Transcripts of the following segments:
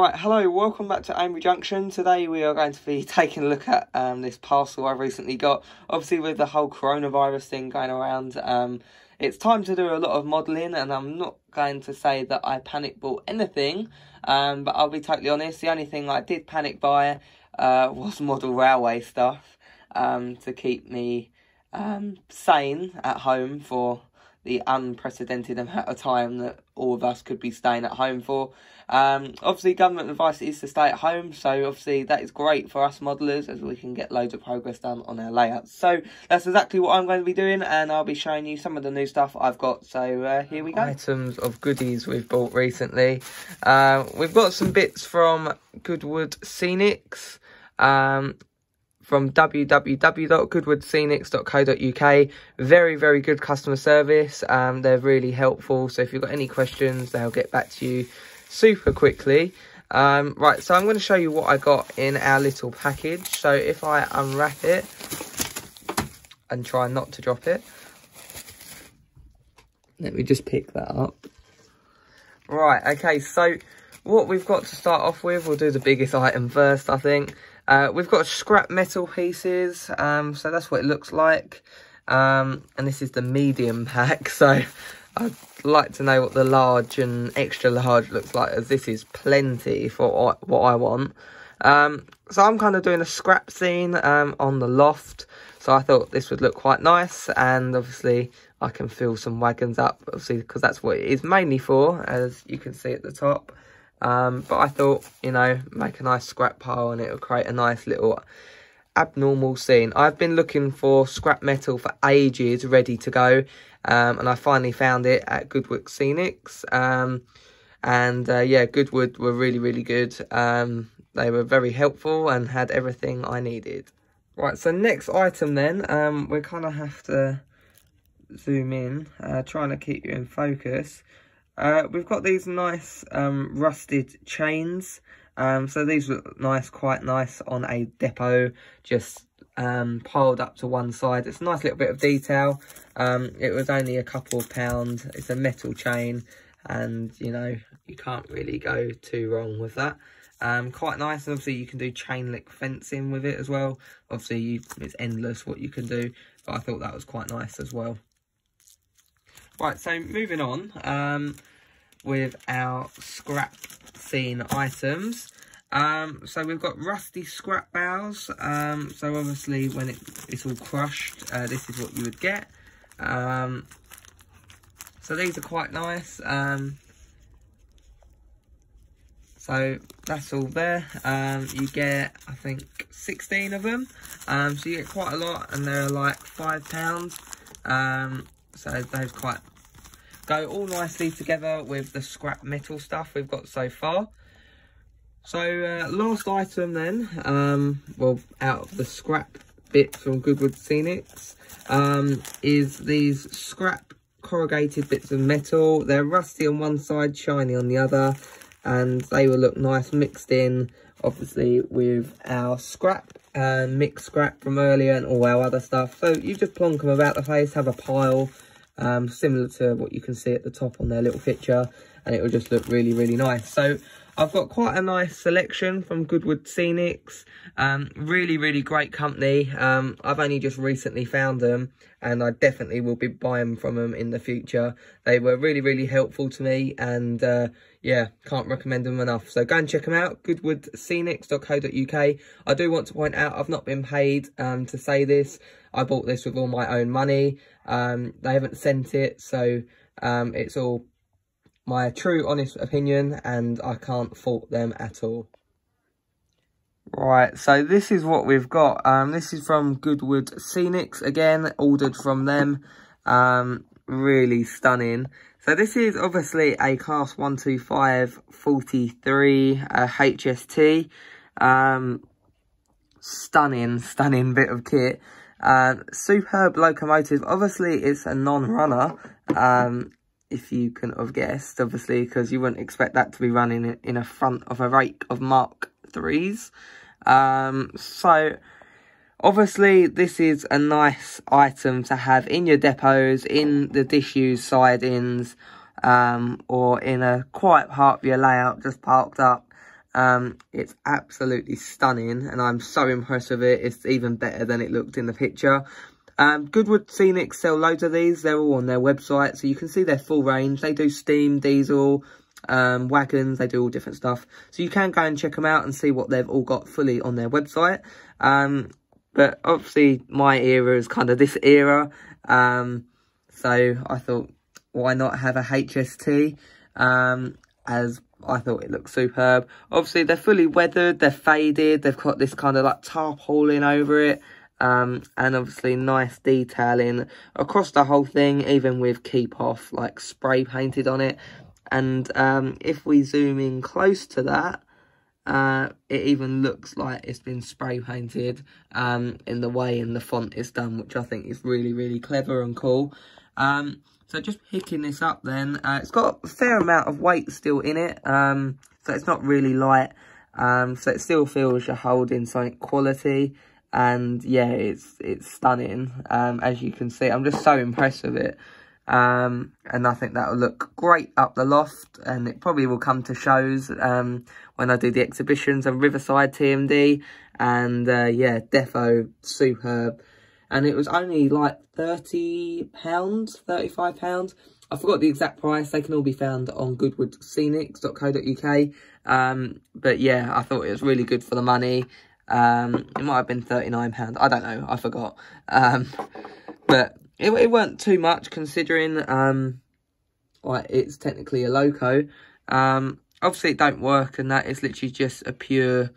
Right, hello, welcome back to Amery Junction. Today we are going to be taking a look at this parcel I recently got. Obviously with the whole coronavirus thing going around, it's time to do a lot of modelling, and I'm not going to say that I panic bought anything, but I'll be totally honest, the only thing I did panic buy was model railway stuff to keep me sane at home for the unprecedented amount of time that all of us could be staying at home for. Obviously government advice is to stay at home, so obviously that is great for us modellers as we can get loads of progress done on our layouts. So that's exactly what I'm going to be doing, and I'll be showing you some of the new stuff I've got, so here we go. Items of goodies we've bought recently. We've got some bits from Goodwood Scenics, from www.goodwoodscenics.co.uk. Very good customer service. They're really helpful, so if you've got any questions they'll get back to you super quickly. Right, so I'm going to show you what I got in our little package. So if I unwrap it and try not to drop it, let me just pick that up. Right, okay, so what we've got to start off with, we'll do the biggest item first, I think. We've got scrap metal pieces, so that's what it looks like. And this is the medium pack, so I'd like to know what the large and extra large looks like, as this is plenty for what I want. So I'm kind of doing a scrap scene on the loft, so I thought this would look quite nice, and obviously I can fill some wagons up, obviously, because that's what it is mainly for, as you can see at the top. But I thought, you know, make a nice scrap pile and it'll create a nice little abnormal scene. I've been looking for scrap metal for ages, ready to go, and I finally found it at Goodwood Scenics. Yeah, Goodwood were really good. They were very helpful and had everything I needed. Right, so next item then, we kind of have to zoom in, trying to keep you in focus. We've got these nice rusted chains, so these look nice, quite nice on a depot, just piled up to one side. It's a nice little bit of detail. It was only a couple of pounds. It's a metal chain, and you know, you can't really go too wrong with that. Quite nice, and obviously you can do chain link fencing with it as well. Obviously it's endless what you can do, but I thought that was quite nice as well. Right, so moving on with our scrap scene items. So we've got rusty scrap barrels. So obviously when it's all crushed, this is what you would get. So these are quite nice. So that's all there. You get, I think, 16 of them. So you get quite a lot, and they're like £5. So those quite go all nicely together with the scrap metal stuff we've got so far. So last item then, well, out of the scrap bits from Goodwood Scenics, is these scrap corrugated bits of metal. They're rusty on one side, shiny on the other, and they will look nice mixed in, obviously, with our scrap. Mixed scrap from earlier and all our other stuff. So you just plonk them about the place, have a pile, similar to what you can see at the top on their little picture, and it will just look really nice. So I've got quite a nice selection from Goodwood Scenics. Really great company. I've only just recently found them, and I definitely will be buying from them in the future. They were really helpful to me, and yeah, can't recommend them enough. So go and check them out, goodwoodscenics.co.uk. I do want to point out I've not been paid to say this. I bought this with all my own money. They haven't sent it, so it's all my true honest opinion, and I can't fault them at all. Right, so this is what we've got. This is from Goodwood Scenics again, ordered from them. Really stunning. So this is obviously a Class 125 43 HST. Stunning bit of kit. Superb locomotive. Obviously it's a non-runner, if you can have guessed, obviously, because you wouldn't expect that to be running in a front of a rake of Mark III's. So obviously this is a nice item to have in your depots, in the disused sidings, or in a quiet part of your layout, just parked up. It's absolutely stunning, and I'm so impressed with it. It's even better than it looked in the picture. Goodwood Scenics sell loads of these. They're all on their website, so you can see their full range. They do steam, diesel, wagons. They do all different stuff, so you can go and check them out and see what they've all got fully on their website. But obviously my era is kind of this era, so I thought, why not have a HST, as I thought it looked superb. Obviously they're fully weathered, they're faded, they've got this kind of like tarpaulin over it, and obviously nice detailing across the whole thing, even with keep off like spray painted on it. And if we zoom in close to that, it even looks like it's been spray painted in the way and the font is done, which I think is really, really clever and cool. So just picking this up then, it's got a fair amount of weight still in it, so it's not really light, so it still feels you're holding something quality. And yeah, it's stunning, as you can see. I'm just so impressed with it. And I think that'll look great up the loft, and it probably will come to shows when I do the exhibitions on Riverside TMD. And yeah, defo superb. And it was only like £30, £35. I forgot the exact price. They can all be found on goodwoodscenics.co.uk. But yeah, I thought it was really good for the money. It might have been £39. I don't know. I forgot. But it weren't too much, considering like it's technically a loco. Obviously it don't work, and that is literally just a pure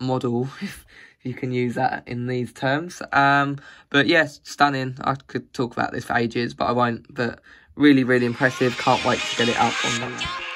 model, if you can use that in these terms. But yes, stunning. I could talk about this for ages, but I won't. But really, really impressive. Can't wait to get it up on the